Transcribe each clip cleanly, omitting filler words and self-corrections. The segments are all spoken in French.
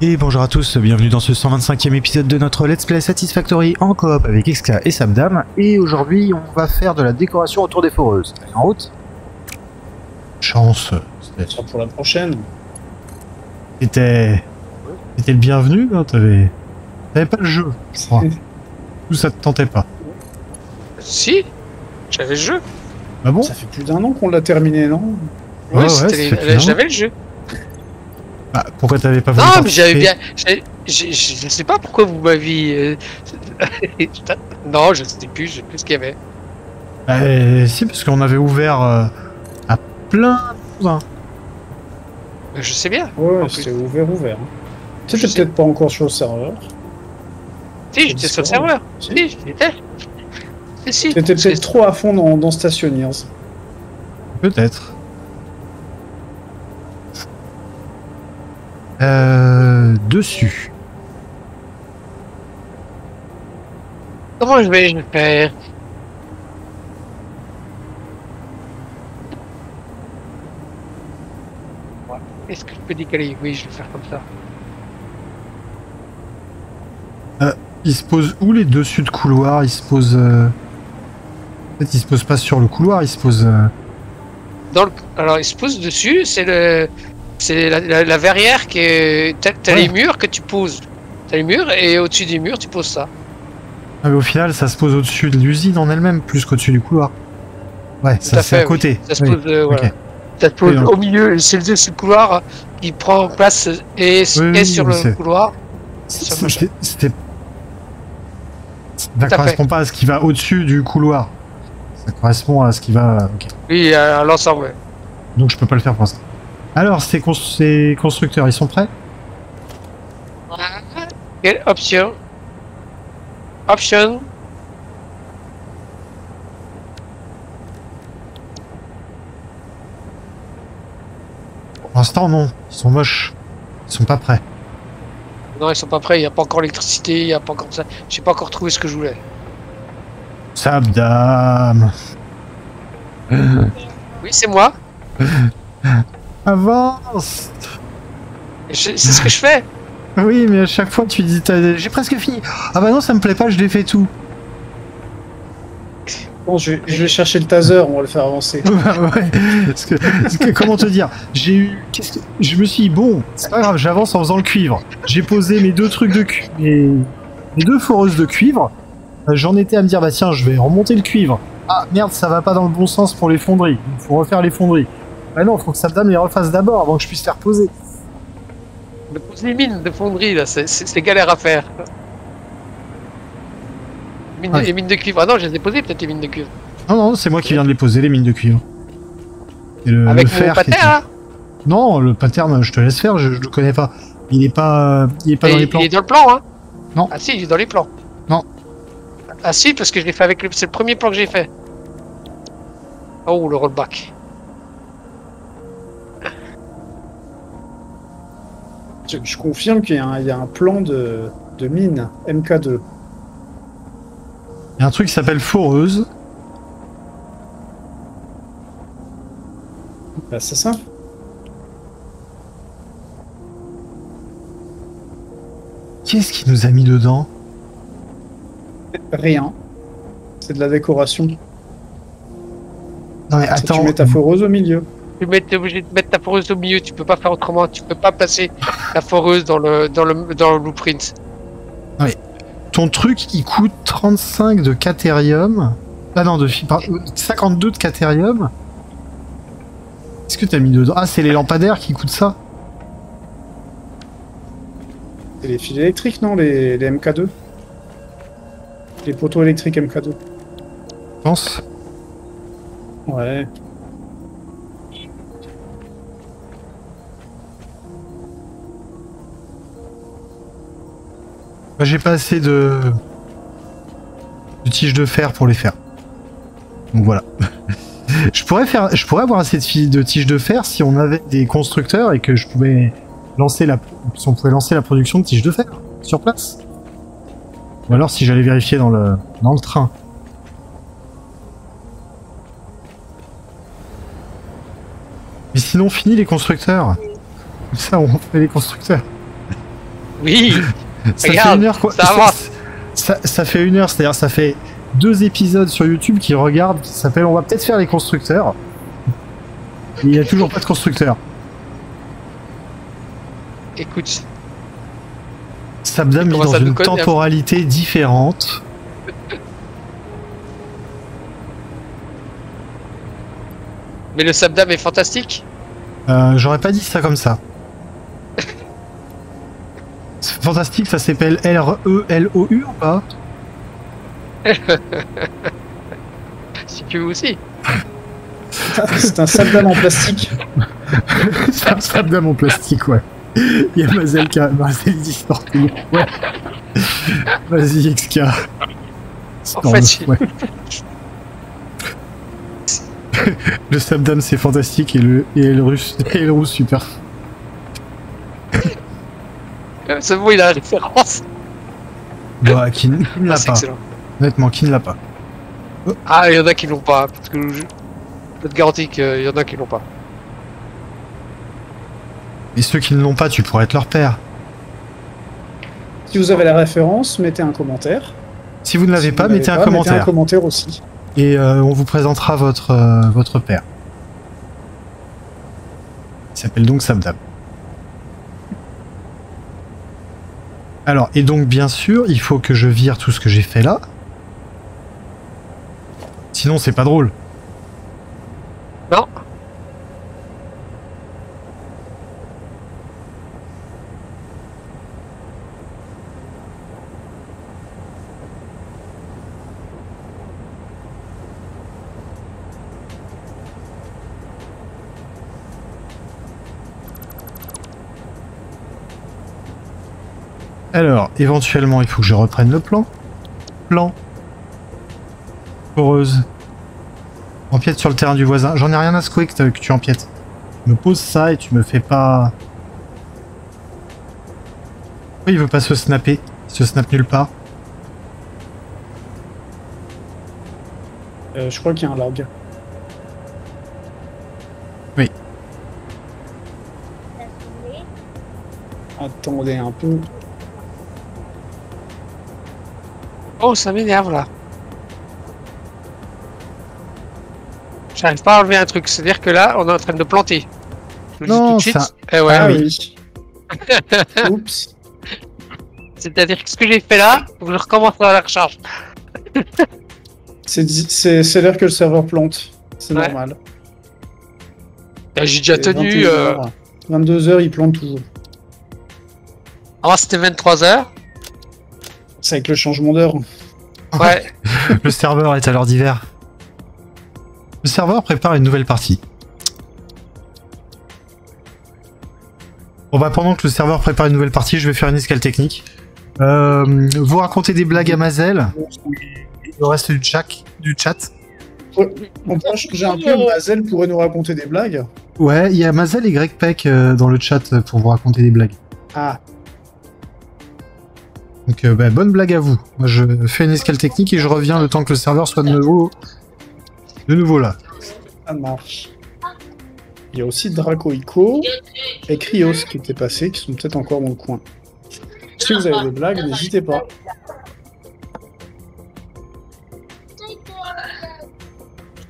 Et bonjour à tous, bienvenue dans ce 125e épisode de notre Let's Play Satisfactory en coop avec XK et Sabdam. Et aujourd'hui on va faire de la décoration autour des foreuses. Allez, en route. Chance. C'était pour la prochaine. C'était le bienvenu, hein, t'avais pas le jeu, je crois. Tout ça te tentait pas. Si, j'avais le jeu. Ah bon? Ça fait plus d'un an qu'on l'a terminé, non? Ouais, ouais, j'avais le jeu. Ah, pourquoi t'avais pas voulu? Non, mais j'avais bien. Je ne sais pas pourquoi vous m'aviez. Non, je ne sais plus. Je sais plus ce qu'il y avait. Si, parce qu'on avait ouvert à plein de choses. Je sais bien. Ouais, c'était ouvert. Tu sais, peut-être pas encore sur le serveur. Si, j'étais sur le serveur. Si, j'étais. Si. T'étais peut-être trop à fond dans Stationeers. Peut-être. Dessus. Comment je vais le faire? Est-ce que je peux décaler? Oui, je vais faire comme ça. Ils se posent où les dessus de couloir? Ils se posent... Peut-être ils se posent pas sur le couloir, ils se posent... Dans le... Alors ils se posent dessus, c'est le... C'est la verrière qui est... T'as les murs que tu poses. T'as les murs et au-dessus des murs, tu poses ça. Ah, mais au final, ça se pose au-dessus de l'usine en elle-même, plus qu'au-dessus du couloir. Ouais, tout ça c'est à côté. Ça se pose, voilà. Okay. Ça se pose au milieu, c'est le couloir qui prend place et sur le couloir. Ça correspond pas à ce qui va au-dessus du couloir. Ça correspond à ce qui va... Okay. Oui, à l'ensemble, ouais. Donc je peux pas le faire pour l'instant. Alors, ces constructeurs, ils sont prêts? Quelle option? Option. Pour l'instant, non. Ils sont moches. Ils sont pas prêts. Non, ils sont pas prêts. Il n'y a pas encore l'électricité, il n'y a pas encore ça. J'ai pas encore trouvé ce que je voulais. Sabdam. Oui, c'est moi. Avance! C'est ce que je fais! Oui, mais à chaque fois tu dis j'ai presque fini! Ah bah non, ça me plaît pas, je défais tout! Bon, je vais chercher le taser, on va le faire avancer. Ouais, parce que comment te dire? J'ai eu. Je me suis dit, bon, c'est pas grave, j'avance en faisant le cuivre. J'ai posé mes deux trucs de cuivre. Mes deux foreuses de cuivre. J'en étais à me dire, bah tiens, je vais remonter le cuivre. Ah merde, ça va pas dans le bon sens pour les fonderies. Il faut refaire les fonderies. Ah non, faut que Sabdam les refasse d'abord avant que je puisse faire poser. Mais pose les mines de fonderie là, c'est galère à faire. Les mines de cuivre. Ah non, je les ai posées peut-être les mines de cuivre. Non, c'est moi qui viens de les poser, les mines de cuivre. Et avec le fer. Pattern, là? Non, le pattern, je te laisse faire, je le connais pas. Il est pas dans les plans. Il est dans le plan, hein? Non. Ah si, il est dans les plans. Non. Ah si, parce que je l'ai fait avec c'est le premier plan que j'ai fait. Oh, le rollback. Je confirme qu'il y a un plan de mine MK2. Il y a un truc qui s'appelle foreuse. Bah c'est ça. Qu'est-ce qui nous a mis dedans? Rien. C'est de la décoration. Non mais attends. Tu mets ta foreuse au milieu. T'es obligé de mettre ta foreuse au milieu, tu peux pas faire autrement, tu peux pas placer la foreuse dans le blueprint. Oui. Ton truc, il coûte 35 de cathérium. Ah non, 52 de cathérium. Qu'est-ce que t'as mis dedans? Ah, c'est les lampadaires qui coûtent ça. C'est les fils électriques, non? Les MK2. Les poteaux électriques MK2. Je pense. Ouais. J'ai pas assez de tiges de fer pour les faire. Donc voilà. Je pourrais avoir assez de tiges de fer si on avait des constructeurs et que je pouvais lancer si on pouvait lancer la production de tiges de fer sur place. Ou alors si j'allais vérifier dans le train. Mais sinon, fini les constructeurs. Comme ça, on fait les constructeurs. Oui. Ça regarde, fait une heure, quoi. Ça avance. Ça fait une heure, c'est-à-dire ça fait 2 épisodes sur YouTube qui regardent, qui s'appellent On va peut-être faire les constructeurs. Il n'y a toujours pas de constructeur. Écoute. Sabdam est dans une temporalité différente. Mais le Sabdam est fantastique. J'aurais pas dit ça comme ça. Fantastique, ça s'appelle R-E-L-O-U ou pas? Si tu veux aussi. C'est un Sabdam en plastique. C'est un Sabdam en plastique, ouais. Il y a Mazel qui a dit partout. Ouais. Vas-y, XK. En fait, ouais. Le Sabdam c'est fantastique et le russe super. C'est bon, il a la référence. Bah, qui ne l'a pas. Honnêtement, qui ne l'a pas. Ah, il y en a qui l'ont pas, parce que je peux te garantir qu'il y en a qui l'ont pas. Et ceux qui ne l'ont pas, tu pourrais être leur père. Si vous avez la référence, mettez un commentaire. Si vous ne l'avez pas, mettez un commentaire. Mettez un commentaire aussi. Et on vous présentera votre père. Il s'appelle donc Sabdam. Alors, et donc bien sûr, il faut que je vire tout ce que j'ai fait là. Sinon, c'est pas drôle. Non. Alors, éventuellement, il faut que je reprenne le plan. Plan. Poreuse. Empiète sur le terrain du voisin. J'en ai rien à secouer que tu empiètes. Tu me poses ça et tu me fais pas... Pourquoi il veut pas se snapper? Il se snappe nulle part. Je crois qu'il y a un lag. Oui. Attendez un peu... Oh, ça m'énerve là. J'arrive pas à enlever un truc, c'est-à-dire que là, on est en train de planter. Je vous non, dis tout de suite. Ça... Eh ouais, ah, oui. Oui. Oups. C'est-à-dire que ce que j'ai fait là, vous le recommencerez à la recharge. C'est l'heure que le serveur plante. C'est ouais. Normal. J'ai déjà tenu. 22h, il plante toujours. Ah, c'était 23h. C'est avec le changement d'heure. Ouais. Le serveur est à l'heure d'hiver. Le serveur prépare une nouvelle partie. Bon bah pendant que le serveur prépare une nouvelle partie, je vais faire une escale technique. Vous racontez des blagues à Mazel. Le reste du chat. On peut changer un peu. Mazel pourrait nous raconter des blagues. Ouais, il y a Mazel et Greg Peck dans le chat pour vous raconter des blagues. Ah. Donc bah, bonne blague à vous. Moi je fais une escale technique et je reviens le temps que le serveur soit de nouveau là. Ça marche. Il y a aussi Dracoico et Krios qui étaient passés, qui sont peut-être encore dans le coin. Si vous avez des blagues, n'hésitez pas.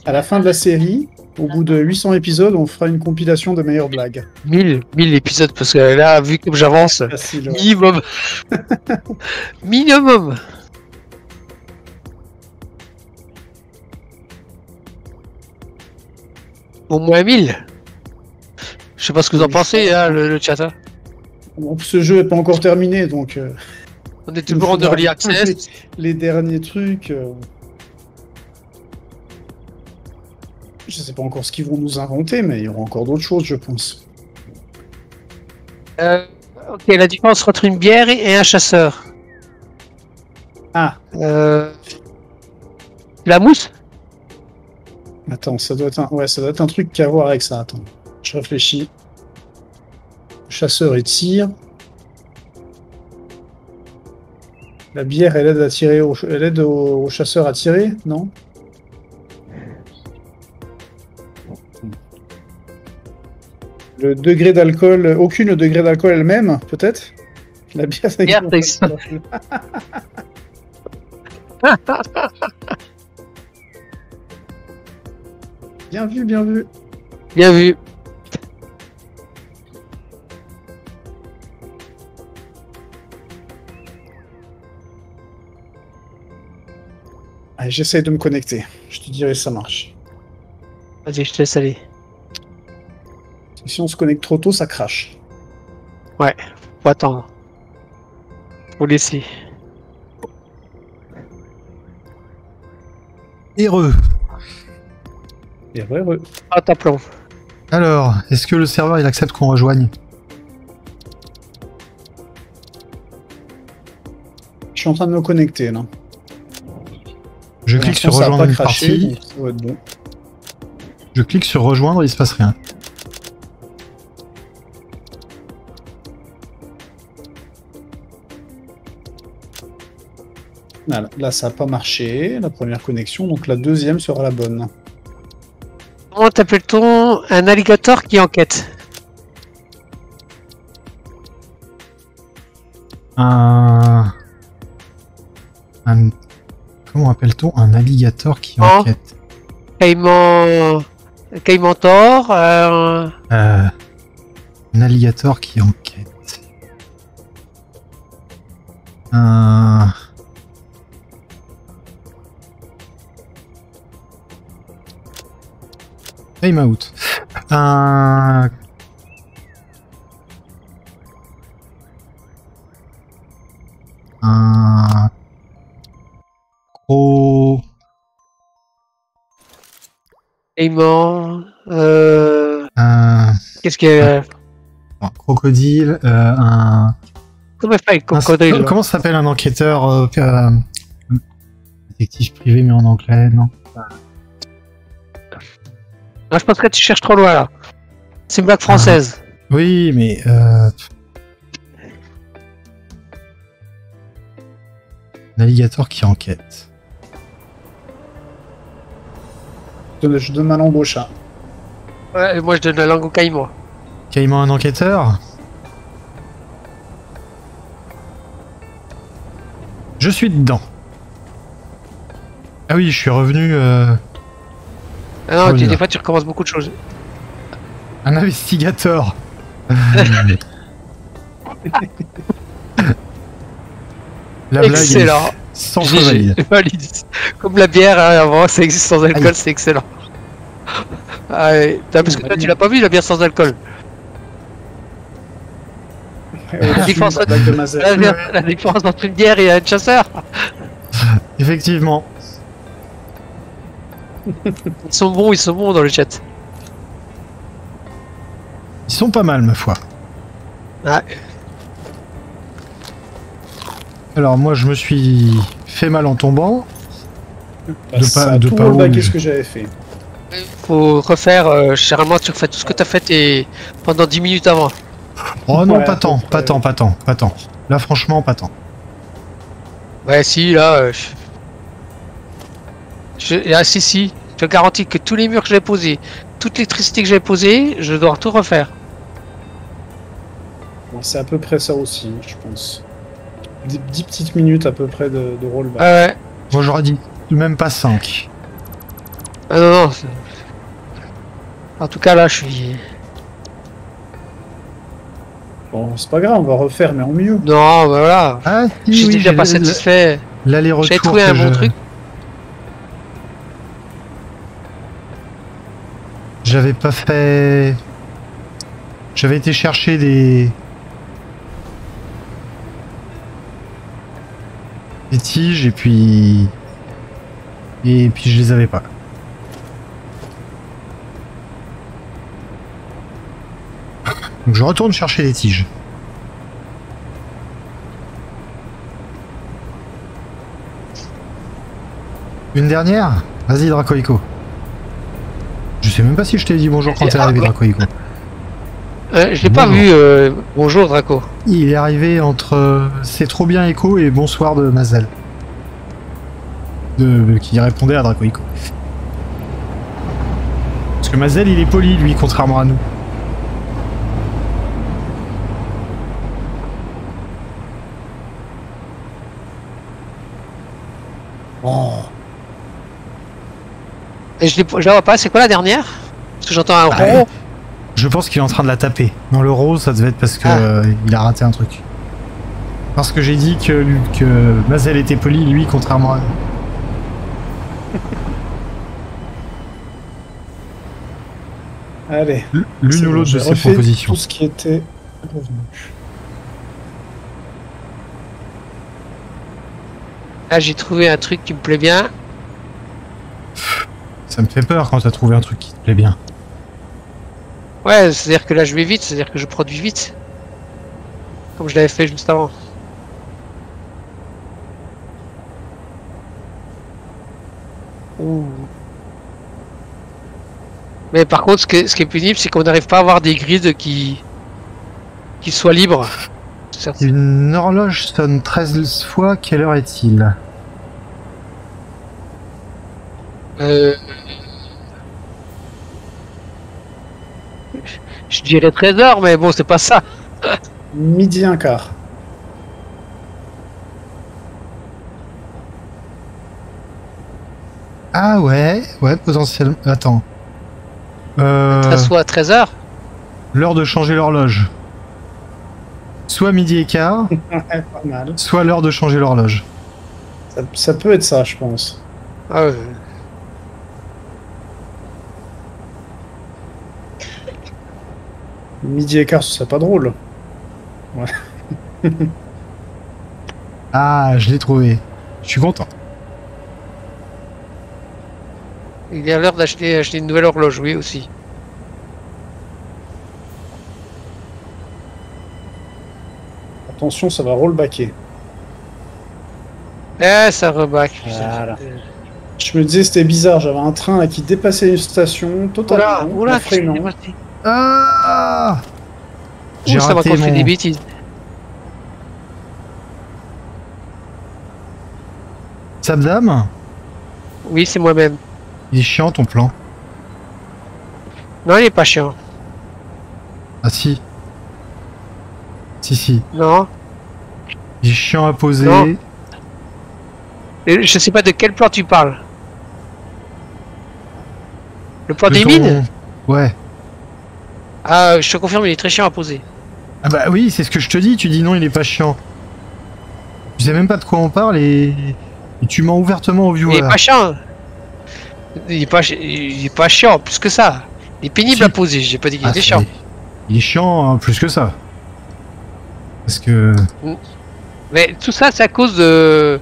À la fin de la série, au bout de 800 épisodes, on fera une compilation de meilleures blagues. 1000 épisodes, parce que là, vu que j'avance, minimum. Minimum. Au moins 1000. Je sais pas ce que vous en pensez, hein, le chat. Hein. Bon, ce jeu n'est pas encore terminé, donc... on est toujours en early access. Les derniers trucs... Je sais pas encore ce qu'ils vont nous inventer, mais il y aura encore d'autres choses, je pense. Ok, la différence entre une bière et un chasseur. Ah. La mousse? Attends, ça doit être un... Ouais, ça doit être un truc qui a à voir avec ça. Attends, je réfléchis. Chasseur et tir. La bière, elle aide à tirer au... Elle aide au chasseur à tirer, non? Le degré d'alcool, aucune degré d'alcool elle-même, peut-être? La bière Texan. Bien vu, bien vu. Bien vu. Allez, j'essaie de me connecter. Je te dirai si ça marche. Vas-y, je te laisse aller. Si on se connecte trop tôt, ça crache. Ouais, faut attendre. Faut laisser. Heureux. Heureux. Ah, t'as plomb. Alors, est-ce que le serveur il accepte qu'on rejoigne? Je suis en train de me connecter là. Je clique sur rejoindre une partie. Bon. Je clique sur rejoindre, il se passe rien. Voilà, là ça n'a pas marché, la première connexion, donc la deuxième sera la bonne. Comment t'appelle-t-on un alligator qui enquête? Comment appelle-t-on un alligator qui enquête? Caïmantor. Un alligator qui enquête. Time out. Un gros aimant. Qu'est-ce que un crocodile, un. Comment ça s'appelle un enquêteur détective privé mais en anglais, non? Non, je pense que tu cherches trop loin là. C'est une blague française. Oui, mais. Navigateur qui enquête. Je donne ma langue au chat. Ouais, et moi je donne la langue au caïman. Caïman, un enquêteur? Je suis dedans. Ah oui, je suis revenu. Ah non, des fois tu recommences beaucoup de choses. Un investigateur. La blague excellent. Sans valide. Comme la bière hein, avant, ça existe sans alcool, c'est excellent. Ah, parce que toi tu l'as pas vu la bière sans alcool. La différence entre une bière et un chasseur. Effectivement. Ils sont bons dans le chat. Ils sont pas mal, ma foi. Ouais. Alors, moi, je me suis fait mal en tombant. Qu'est-ce que j'avais fait? Faut refaire, généralement, tu refais tout ce que t'as fait et pendant 10 minutes avant. Oh non, ouais, pas tant. Là, franchement, pas tant. Ouais, si, là... Si, je te garantis que tous les murs que j'ai posés, toute l'électricité que j'ai posée, je dois tout refaire. Bon, c'est à peu près ça aussi, je pense. 10 petites minutes à peu près de rollback. Ah ouais. Bon, j'aurais dit même pas 5. Ah non, non. En tout cas, là, je suis... Bon, c'est pas grave, on va refaire, mais en mieux. Non, bah voilà. Ah, si, je suis déjà pas satisfait. L'aller-retour. J'ai trouvé un bon truc. J'avais pas fait... J'avais été chercher des tiges et puis... je les avais pas. Donc je retourne chercher les tiges. Une dernière? Vas-y Dracoico. Je sais même pas si je t'ai dit bonjour quand t'es arrivé, Draco. Je l'ai pas vu, bonjour Draco. Il est arrivé entre c'est trop bien Echo et bonsoir de Mazel. Qui répondait à Draco Echo. Parce que Mazel il est poli lui, contrairement à nous. Oh. Et je la vois pas, c'est quoi la dernière? Parce que j'entends un rond. Je pense qu'il est en train de la taper. Dans le rose, ça devait être parce que il a raté un truc. Parce que j'ai dit que Mazel était poli, lui, contrairement à... Allez, l'une ou l'autre de ces propositions. Tout ce qui était revenu. Là, j'ai trouvé un truc qui me plaît bien. Ça me fait peur quand t'as trouvé un truc qui te plaît bien. Ouais, c'est-à-dire que là, je vais vite, c'est-à-dire que je produis vite. Comme je l'avais fait juste avant. Ouh. Mais par contre, ce qui est pénible, c'est qu'on n'arrive pas à avoir des grids qui soient libres. Une horloge sonne 13 fois, quelle heure est-il? Je dirais 13h, mais bon, c'est pas ça. Midi un quart. Ah ouais, ouais, potentiellement. Attends. Soit à 13h. L'heure de changer l'horloge. Soit midi et quart, pas mal. Soit l'heure de changer l'horloge. Ça peut être ça, je pense. Ah ouais. Midi et quart, ce serait pas drôle. Ouais. Ah, je l'ai trouvé. Je suis content. Il est à l'heure d'acheter une nouvelle horloge, oui, aussi. Attention, ça va rollbacker. Eh, ça reback. Voilà. Je me disais, c'était bizarre, j'avais un train là, qui dépassait une station totalement. Oula, oula, ah, j'ai raté, ça m'a confié des bêtises. Sabdam? Oui, c'est moi-même. Il est chiant ton plan? Non, il est pas chiant. Ah si. Si si. Non. Il est chiant à poser. Non. Je sais pas de quel plan tu parles. Le plan des mines? Ouais. Ah, je te confirme, il est très chiant à poser. Ah bah oui, c'est ce que je te dis, tu dis non, il est pas chiant. Je sais même pas de quoi on parle et tu mens ouvertement au viewer. Il est pas chiant. Il est pas chiant, plus que ça. Il est pénible si. À poser, j'ai pas dit qu'il était chiant. Il est chiant, hein, plus que ça. Parce que... Mais tout ça, c'est à cause de...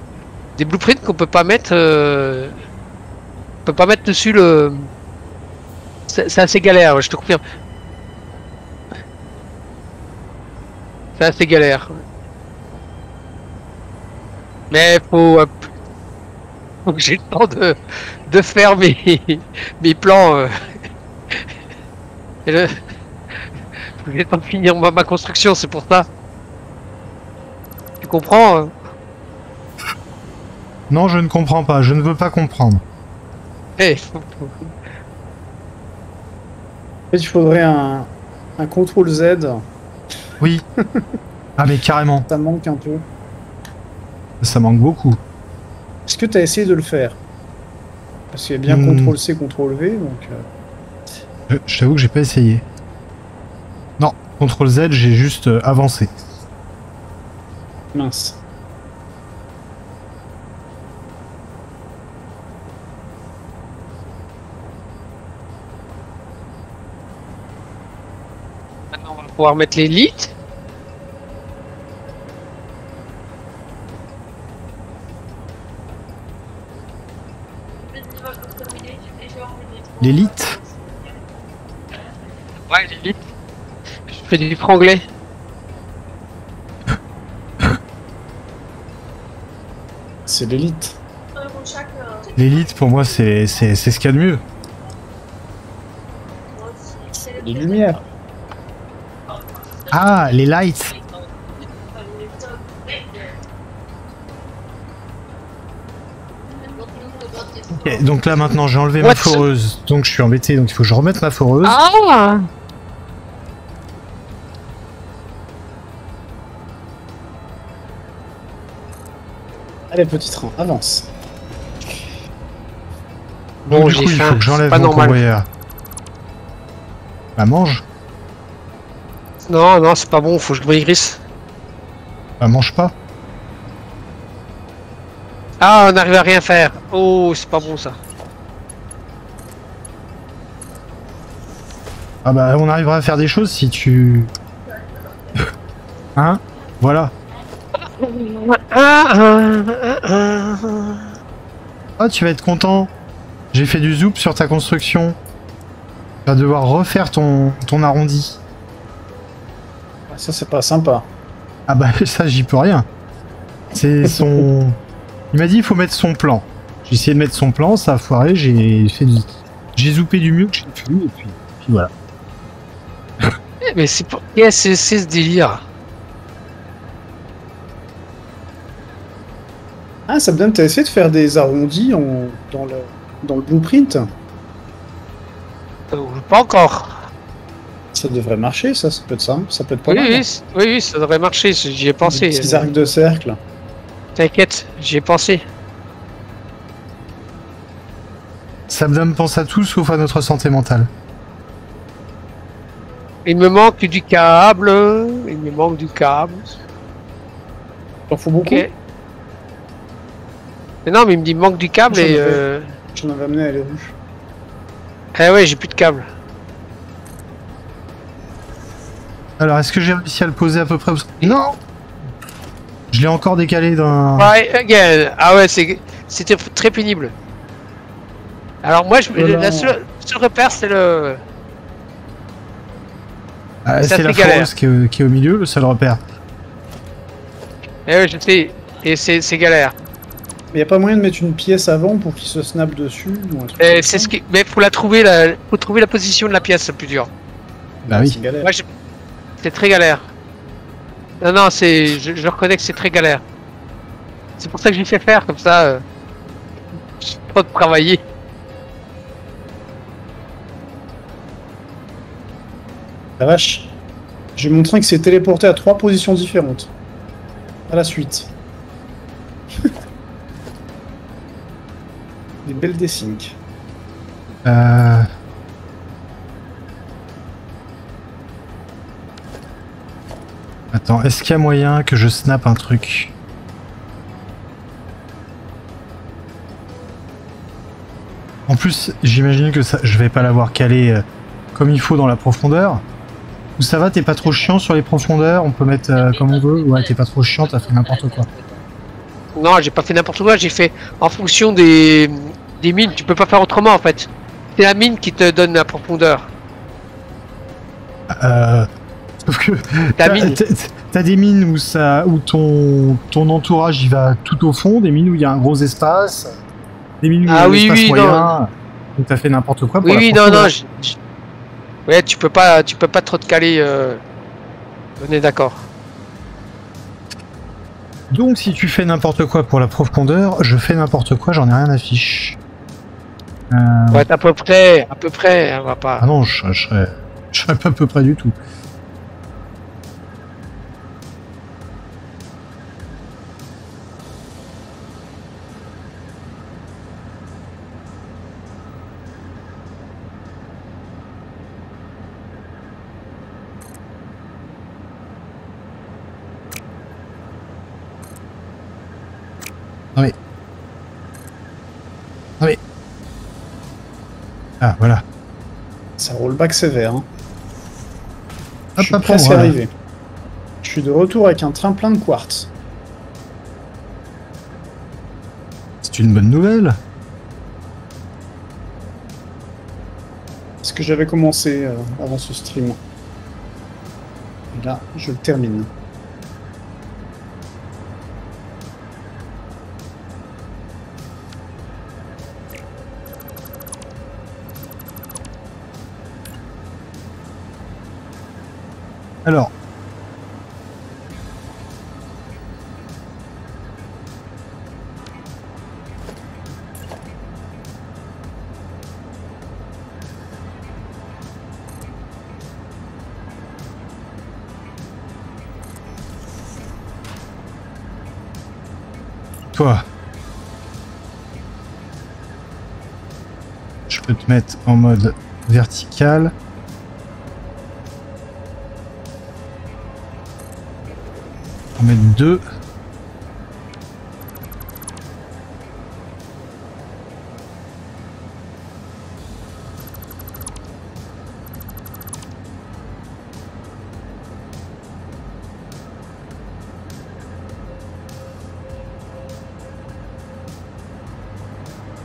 des blueprints qu'on peut pas mettre... On peut pas mettre dessus le... C'est assez galère, je te confirme. C'est assez galère. Mais faut... Donc j'ai le temps de faire mes plans. Et le... J'ai le temps de finir ma construction, c'est pour ça. Tu comprends Non, je ne comprends pas. Je ne veux pas comprendre. Hey. En fait, il faudrait un contrôle Z. Oui. Ah mais carrément. Ça manque un peu. Ça manque beaucoup. Est-ce que tu as essayé de le faire? Parce qu'il y a bien CTRL-C, CTRL-V, donc... Je t'avoue que j'ai pas essayé. Non, CTRL-Z, j'ai juste avancé. Mince. Maintenant, on va pouvoir mettre l'élite. L'élite? Ouais, l'élite. Je fais du franglais. C'est l'élite. L'élite, pour moi, c'est ce qu'il y a de mieux. Les lumières. Ah, les lights. Okay, donc là maintenant j'ai enlevé ma foreuse, donc je suis embêté, donc il faut que je remette ma foreuse. Ah, allez petit train, avance. Bon, j'ai faim, c'est pas normal. Bah mange. Non, non, c'est pas bon, faut que je maigrisse. Bah mange pas. Ah, on n'arrive à rien faire. Oh, c'est pas bon ça. Ah bah on arrivera à faire des choses si tu... Hein? Voilà. Oh, tu vas être content. J'ai fait du zoop sur ta construction. Tu vas devoir refaire ton arrondi. Ça c'est pas sympa. Ah bah ça j'y peux rien. C'est son... Il m'a dit il faut mettre son plan. J'ai essayé de mettre son plan, ça a foiré, j'ai zoopé du mieux que j'ai pu et puis voilà. Mais c'est pour... c'est ce délire. Ah, ça me donne, t'as essayé de faire des arrondis dans le blueprint? Pas encore. Ça devrait marcher, ça, ça peut être simple, ça peut être pas mal. Oui, ça devrait marcher, j'y ai pensé. Des petits arcs de cercle. T'inquiète, j'y ai pensé. Sabdam pense à tout sauf à notre santé mentale. Il me manque du câble, il me manque du câble. T'en fous beaucoup? Okay. Mais non, mais il me dit manque du câble et... J'en avais amené à les rouges. Eh ouais, j'ai plus de câble. Alors, est-ce que j'ai réussi à le poser à peu près? Non! Je l'ai encore décalé d'un... Ah ouais, c'était très pénible. Alors moi, la seule repère, c'est le... Ah, c'est la foreuse qui est au milieu, le seul repère. Eh ouais, je sais. Et c'est galère. Mais y a pas moyen de mettre une pièce avant pour qu'il se snap dessus ou un truc comme ça. Mais faut la trouver, faut trouver la position de la pièce, c'est plus dur. Bah oui. C'est très galère. Non, non, je reconnais que c'est très galère. C'est pour ça que je l'ai fait faire, comme ça... Je suis pas de travailler. La vache. J'ai mon train qui s'est téléporté à 3 positions différentes. À la suite. Des belles dessins. Attends, est-ce qu'il y a moyen que je snappe un truc? En plus, j'imagine que ça, je vais pas l'avoir calé comme il faut dans la profondeur. Ou ça va, t'es pas trop chiant sur les profondeurs, on peut mettre comme on veut. Ouais, t'es pas trop chiant, t'as fait n'importe quoi. Non, j'ai pas fait n'importe quoi, j'ai fait en fonction des mines, tu peux pas faire autrement en fait. C'est la mine qui te donne la profondeur. Sauf que t'as des mines où ton entourage il va tout au fond, des mines où il y a un gros espace, des mines où il y a un espace moyen. Donc t'as fait n'importe quoi pour Ouais, tu peux pas trop te caler. On est d'accord. Donc si tu fais n'importe quoi pour la profondeur, je fais n'importe quoi, j'en ai rien à fiche. Ouais, à peu près, on va pas... Ah non, je serais pas à peu près du tout. Non mais... Ah, voilà. Ça roule back sévère, hein. Je suis presque arrivé. Je suis de retour avec un train plein de quartz. C'est une bonne nouvelle. C'est ce que j'avais commencé avant ce stream. Et là, je le termine. Alors, toi, peux te mettre en mode vertical. On va mettre 2.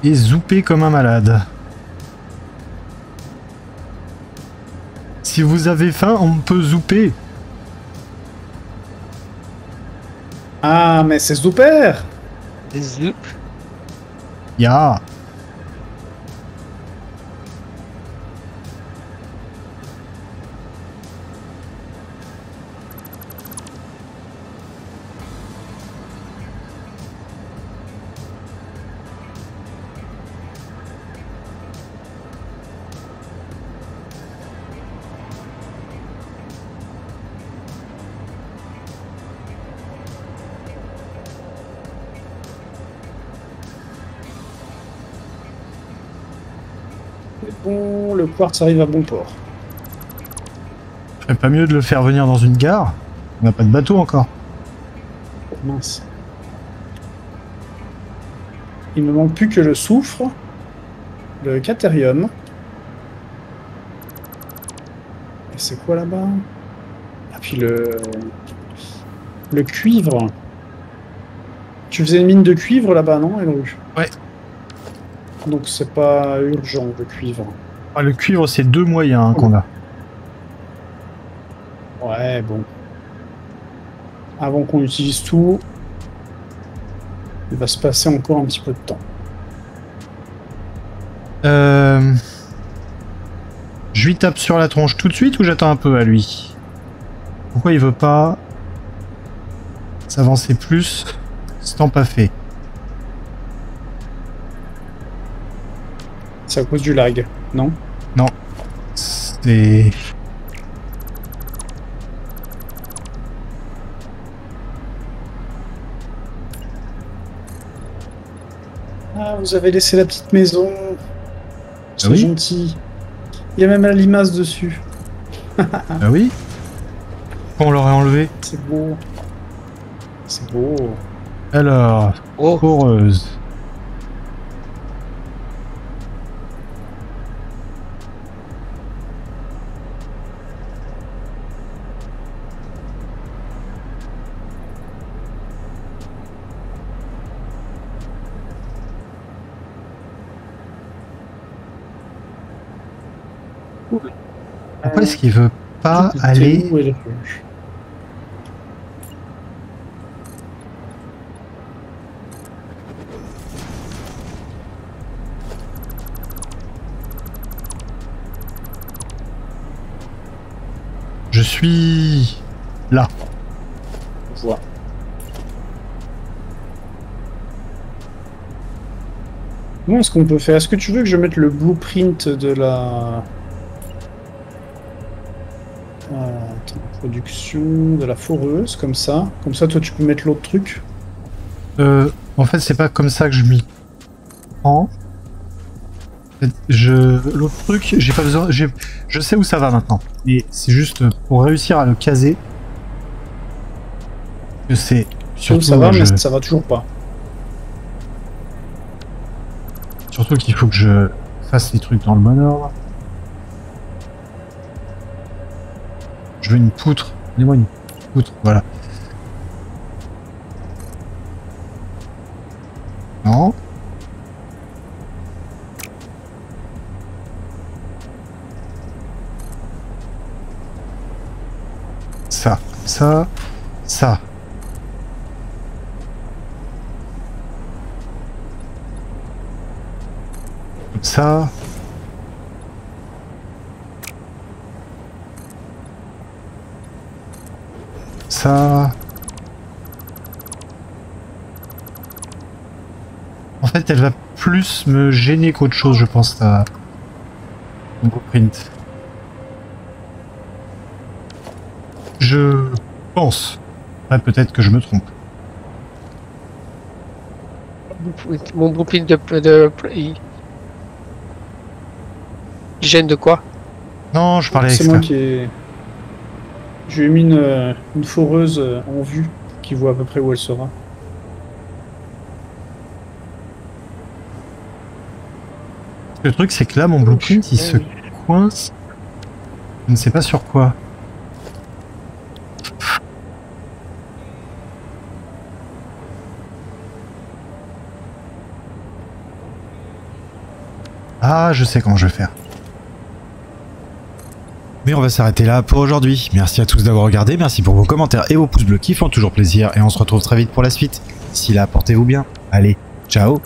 Et zooper comme un malade. Si vous avez faim, on peut zooper. Ah, mais c'est super. Zoop. Ya. Bon, le quartz arrive à bon port. Je ferais pas mieux de le faire venir dans une gare. On n'a pas de bateau encore. Mince. Il me manque plus que le soufre, le cathérium. Et c'est quoi là-bas? Ah, puis le cuivre. Tu faisais une mine de cuivre là-bas, non, Elruge? Ouais. Donc c'est pas urgent le cuivre. Ah, le cuivre c'est 2 moyens hein, qu'on a. Ouais bon. Avant qu'on utilise tout, il va se passer encore un petit peu de temps. Je lui tape sur la tronche tout de suite ou j'attends un peu à lui? Pourquoi il veut pas s'avancer plus? Ce temps pas fait. C'est à cause du lag, non? Non. C'est... Ah, vous avez laissé la petite maison. C'est oui. Gentil. Il y a même la limace dessus. Ah oui? On l'aurait enlevé. C'est beau. C'est beau. Alors, oh. Poreuse. Pourquoi est-ce qu'il veut pas aller... Je suis... là. Je vois. Comment est-ce qu'on peut faire? Est-ce que tu veux que je mette le blueprint de la... production de la foreuse, comme ça. Comme ça, toi, tu peux mettre l'autre truc. En fait, c'est pas comme ça que je m'y prends. L'autre truc, j'ai pas besoin... Je sais où ça va maintenant. Et c'est juste pour réussir à le caser. Que c'est... Surtout ça va, mais ça va toujours pas. Surtout qu'il faut que je fasse les trucs dans le bon ordre. Je veux une poutre. Donnez-moi une poutre. Voilà. Non. Ça. Ça. Ça. Ça. Ça... En fait, elle va plus me gêner qu'autre chose, je pense, là. Mon print. Je pense. Ouais, peut-être que je me trompe. Mon blueprint de... L'hygiène de quoi? Non, je parlais avec moi qui ai... J'ai mis une foreuse en vue qui voit à peu près où elle sera. Le truc, c'est que là, mon blueprint, il se coince. Je ne sais pas sur quoi. Ah, je sais comment je vais faire. Mais on va s'arrêter là pour aujourd'hui. Merci à tous d'avoir regardé, merci pour vos commentaires et vos pouces bleus qui font toujours plaisir. Et on se retrouve très vite pour la suite. D'ici là, portez-vous bien. Allez, ciao!